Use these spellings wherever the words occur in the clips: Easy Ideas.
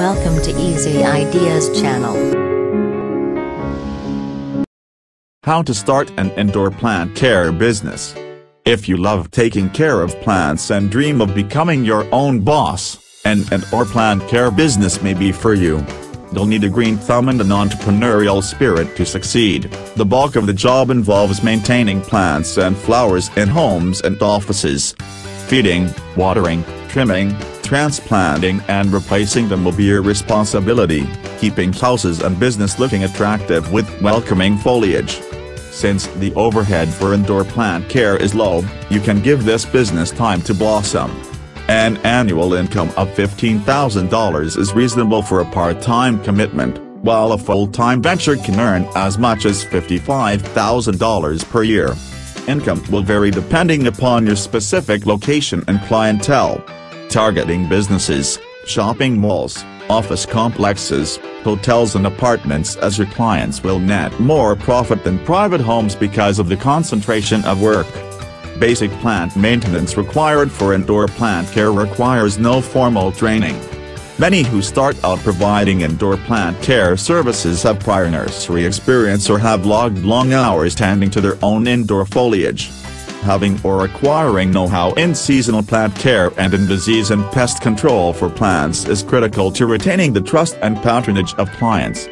Welcome to Easy Ideas channel. How to start an indoor plant care business. If you love taking care of plants and dream of becoming your own boss, an indoor plant care business may be for you. You'll need a green thumb and an entrepreneurial spirit to succeed. The bulk of the job involves maintaining plants and flowers in homes and offices. Feeding, watering, trimming, transplanting and replacing them will be your responsibility, keeping houses and business looking attractive with welcoming foliage. Since the overhead for indoor plant care is low, you can give this business time to blossom. An annual income of $15,000 is reasonable for a part-time commitment, while a full-time venture can earn as much as $55,000 per year. Income will vary depending upon your specific location and clientele. Targeting businesses, shopping malls, office complexes, hotels and apartments as your clients will net more profit than private homes because of the concentration of work. Basic plant maintenance required for indoor plant care requires no formal training. Many who start out providing indoor plant care services have prior nursery experience or have logged long hours tending to their own indoor foliage. Having or acquiring know-how in seasonal plant care and in disease and pest control for plants is critical to retaining the trust and patronage of clients.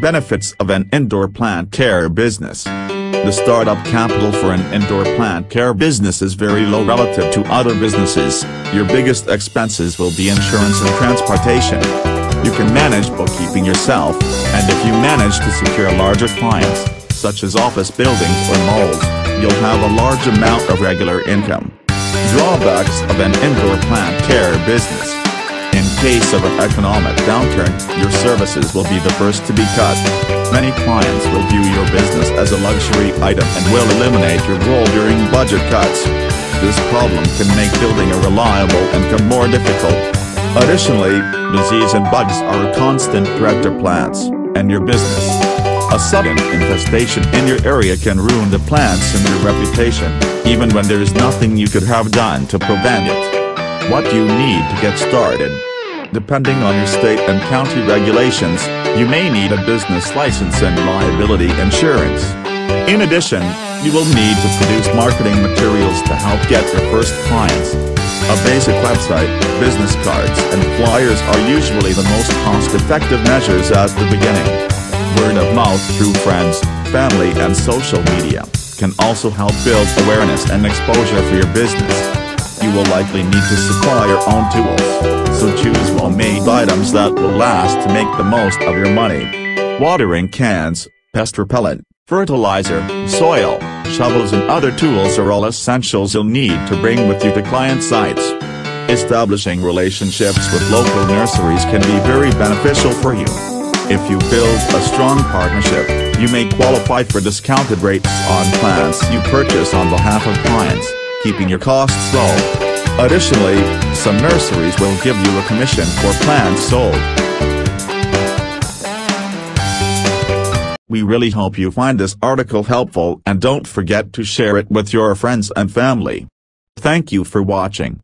Benefits of an indoor plant care business. The startup capital for an indoor plant care business is very low relative to other businesses. Your biggest expenses will be insurance and transportation. You can manage bookkeeping yourself, and if you manage to secure larger clients, such as office buildings or malls, you'll have a large amount of regular income. Drawbacks of an indoor plant care business. In case of an economic downturn, your services will be the first to be cut. Many clients will view your business as a luxury item and will eliminate your role during budget cuts. This problem can make building a reliable income more difficult. Additionally, disease and bugs are a constant threat to plants and your business. A sudden infestation in your area can ruin the plants and your reputation, even when there is nothing you could have done to prevent it. What you need to get started. Depending on your state and county regulations, you may need a business license and liability insurance. In addition, you will need to produce marketing materials to help get your first clients. A basic website, business cards and flyers are usually the most cost-effective measures at the beginning. Word of mouth through friends, family and social media can also help build awareness and exposure for your business. You will likely need to supply your own tools, so choose well-made items that will last to make the most of your money. Watering cans, pest repellent, fertilizer, soil, shovels and other tools are all essentials you'll need to bring with you to client sites. Establishing relationships with local nurseries can be very beneficial for you. If you build a strong partnership, you may qualify for discounted rates on plants you purchase on behalf of clients, keeping your costs low. Additionally, some nurseries will give you a commission for plants sold. We really hope you find this article helpful and don't forget to share it with your friends and family. Thank you for watching.